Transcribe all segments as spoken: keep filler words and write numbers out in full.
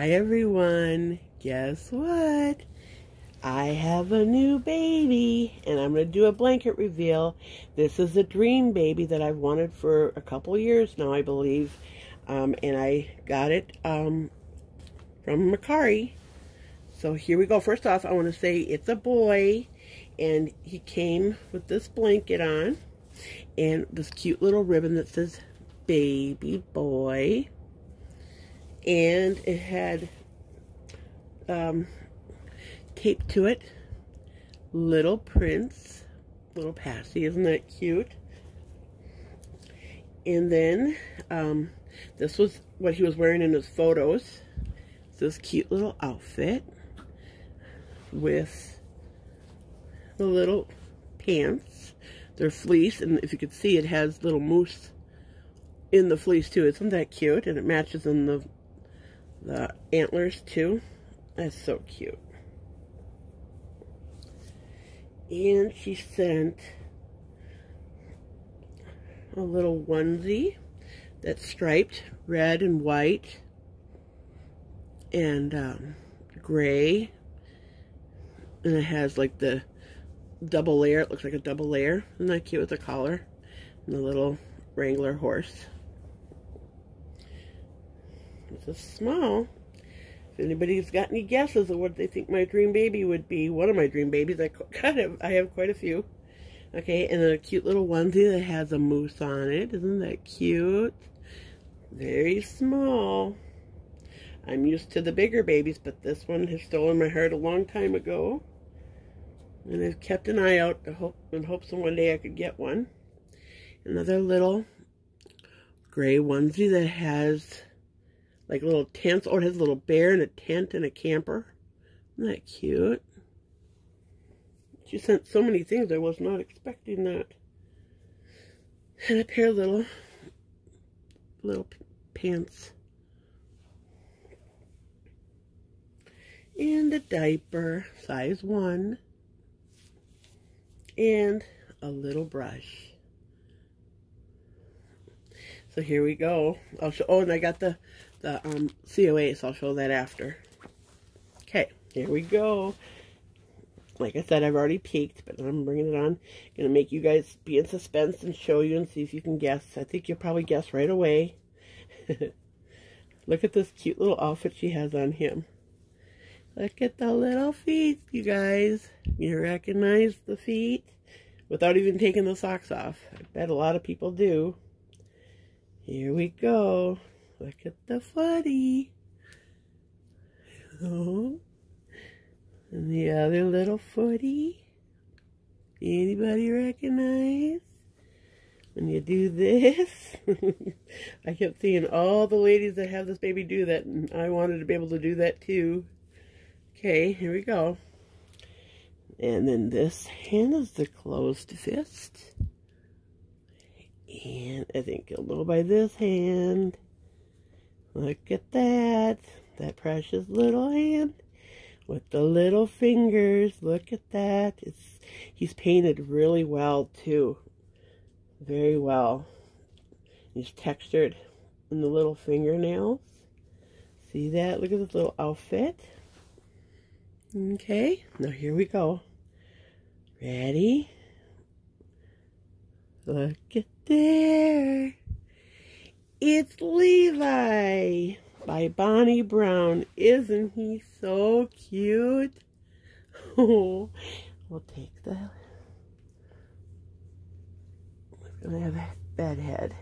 Hi everyone, guess what? I have a new baby and I'm going to do a blanket reveal. This is a dream baby that I've wanted for a couple years now, I believe. Um, and I got it um, from Macari. So here we go. First off, I want to say it's a boy and he came with this blanket on and this cute little ribbon that says baby boy. And it had um, taped to it little Prince, little Patsy. Isn't that cute? And then um, this was what he was wearing in his photos. It's this cute little outfit with the little pants. They're fleece, and if you could see, it has little moose in the fleece too. Isn't that cute? And it matches in the The antlers too. That's so cute. And she sent a little onesie that's striped red and white and um, gray, and it has like the double layer. It looks like a double layer. Isn't that cute with the collar and the little Wrangler horse? It's a small. If anybody's got any guesses of what they think my dream baby would be, one of my dream babies, I kind of I have quite a few. Okay, and then a cute little onesie that has a moose on it. Isn't that cute? Very small. I'm used to the bigger babies, but this one has stolen my heart a long time ago. And I've kept an eye out to hope in hopes one day I could get one. Another little gray onesie that has like little tents. Oh, it has a little bear and a tent and a camper. Isn't that cute? She sent so many things, I was not expecting that. And a pair of little, little pants. And a diaper, size one. And a little brush. So here we go. I'll show, oh, and I got the, the um, C O A, so I'll show that after. Okay, here we go. Like I said, I've already peeked, but I'm bringing it on. Going to make you guys be in suspense and show you and see if you can guess. I think you'll probably guess right away. Look at this cute little outfit she has on him. Look at the little feet, you guys. You recognize the feet? Without even taking the socks off. I bet a lot of people do. Here we go. Look at the footy. Oh. And the other little footy. Anybody recognize? When you do this. I kept seeing all the ladies that have this baby do that, and I wanted to be able to do that too. Okay, here we go. And then this hand is the closed fist. And I think you'll know by this hand. Look at that. That precious little hand with the little fingers. Look at that. It's he's painted really well too. Very well. He's textured in the little fingernails. See that? Look at this little outfit. Okay. Now here we go. Ready? Look at there. It's Levi by Bonnie Brown. Isn't he so cute? Oh, we'll take that. We're going to have a bad head.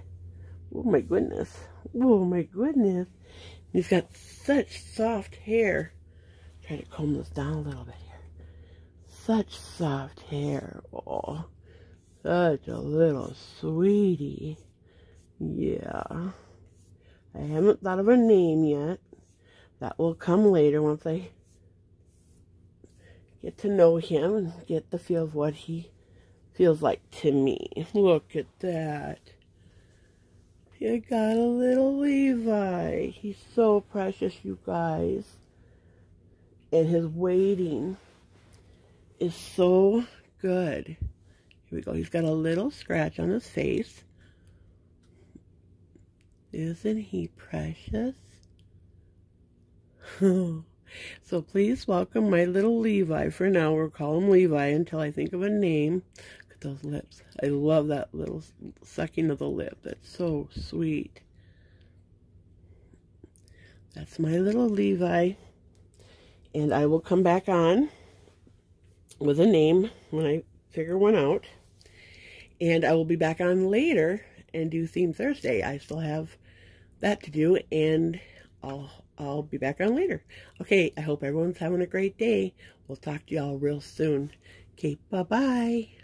Oh my goodness. Oh my goodness. He's got such soft hair. Try to comb this down a little bit here. Such soft hair. Oh, such a little sweetie. Yeah, I haven't thought of a name yet. That will come later once I get to know him and get the feel of what he feels like to me. Look at that. You got a little Levi. He's so precious, you guys. And his weighting is so good. Here we go. He's got a little scratch on his face. Isn't he precious? So please welcome my little Levi. For now, we'll call him Levi until I think of a name. Look at those lips. I love that little sucking of the lip. That's so sweet. That's my little Levi. And I will come back on with a name when I figure one out. And I will be back on later and do Theme Thursday. I still have that to do, and I'll I'll be back on later. Okay, I hope everyone's having a great day. We'll talk to y'all real soon. Okay, bye-bye.